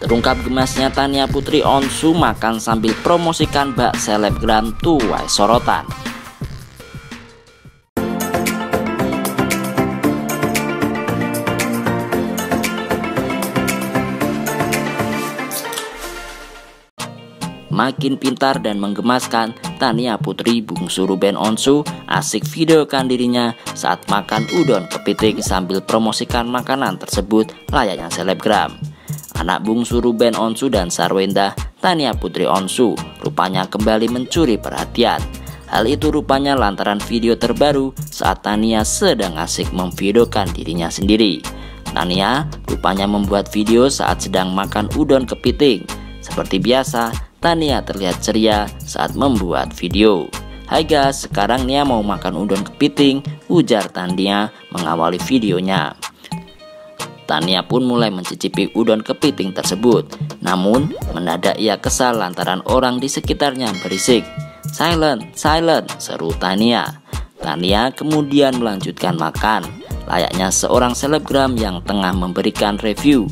Terungkap gemasnya Thania Putri Onsu makan sambil promosikan bak selebgram tuai sorotan. Makin pintar dan menggemaskan, Thania Putri bungsu Ruben Onsu asik videokan dirinya saat makan udon kepiting sambil promosikan makanan tersebut layaknya selebgram. Anak bungsu Ruben Onsu dan Sarwendah, Thania Putri Onsu rupanya kembali mencuri perhatian. Hal itu rupanya lantaran video terbaru saat Thania sedang asik memvideokan dirinya sendiri. Thania rupanya membuat video saat sedang makan udon kepiting. Seperti biasa, Thania terlihat ceria saat membuat video. "Hai guys, sekarang Nia mau makan udon kepiting," ujar Thania mengawali videonya. Thania pun mulai mencicipi udon kepiting tersebut. Namun mendadak ia kesal lantaran orang di sekitarnya berisik. "Silent, silent," seru Thania. Thania kemudian melanjutkan makan layaknya seorang selebgram yang tengah memberikan review.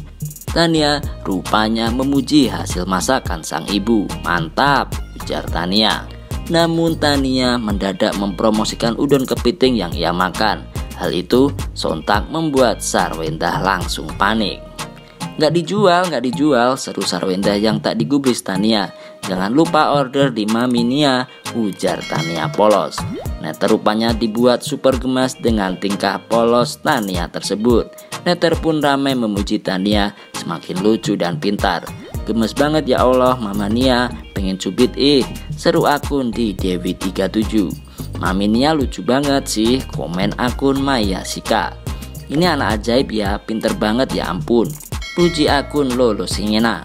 Thania rupanya memuji hasil masakan sang ibu. "Mantap," ujar Thania. Namun Thania mendadak mempromosikan udon kepiting yang ia makan. Hal itu sontak membuat Sarwendah langsung panik. Nggak dijual," seru Sarwendah yang tak digubris Thania. "Jangan lupa order di Mami Nia," ujar Thania polos. Netter rupanya dibuat super gemas dengan tingkah polos Thania tersebut. Netter pun ramai memuji Thania, semakin lucu dan pintar. "Gemes banget ya Allah, Mama Nia, pengen cubit ih," seru akun di Dewi 37. "Mami Nia lucu banget sih," komen akun Maya Sika. "Ini anak ajaib ya, pinter banget ya ampun," puji akun Lolo Singena.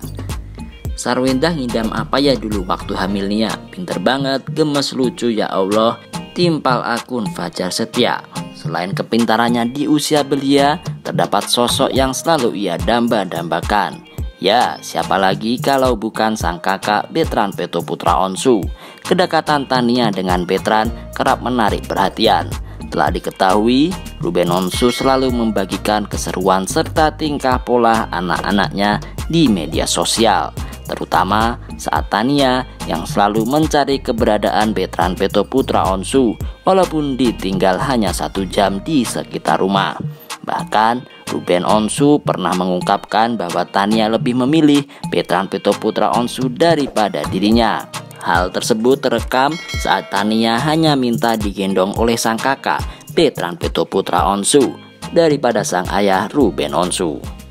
"Sarwendah ngidam apa ya dulu waktu hamilnya, pinter banget, gemes lucu ya Allah," timpal akun Fajar Setia. Selain kepintarannya di usia belia, terdapat sosok yang selalu ia damba-dambakan. Ya, siapa lagi kalau bukan sang kakak Betrand Peto Putra Onsu. Kedekatan Thania dengan Betrand kerap menarik perhatian. Telah diketahui, Ruben Onsu selalu membagikan keseruan serta tingkah pola anak-anaknya di media sosial, terutama saat Thania yang selalu mencari keberadaan Betrand Peto Putra Onsu walaupun ditinggal hanya 1 jam di sekitar rumah. Bahkan Ruben Onsu pernah mengungkapkan bahwa Thania lebih memilih Betrand Peto Putra Onsu daripada dirinya. Hal tersebut terekam saat Thania hanya minta digendong oleh sang kakak Betrand Peto Putra Onsu daripada sang ayah Ruben Onsu.